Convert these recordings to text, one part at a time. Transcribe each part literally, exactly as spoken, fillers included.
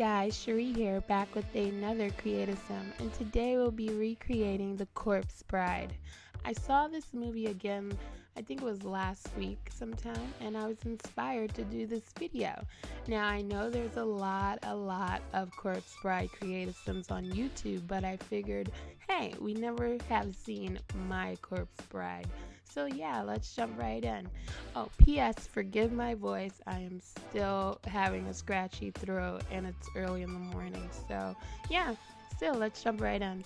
guys, Cherie here, back with another creatism, and today we'll be recreating The Corpse Bride. I saw this movie again, I think it was last week sometime, and I was inspired to do this video. Now I know there's a lot, a lot of Corpse Bride creatisms on YouTube, but I figured, hey, we never have seen my Corpse Bride. So yeah, let's jump right in. Oh, P S forgive my voice. I am still having a scratchy throat and it's early in the morning. So yeah, still, let's jump right in.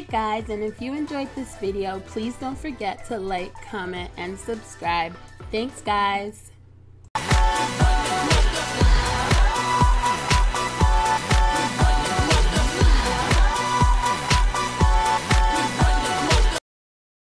it, guys, and if you enjoyed this video, please don't forget to like, comment, and subscribe. Thanks, guys.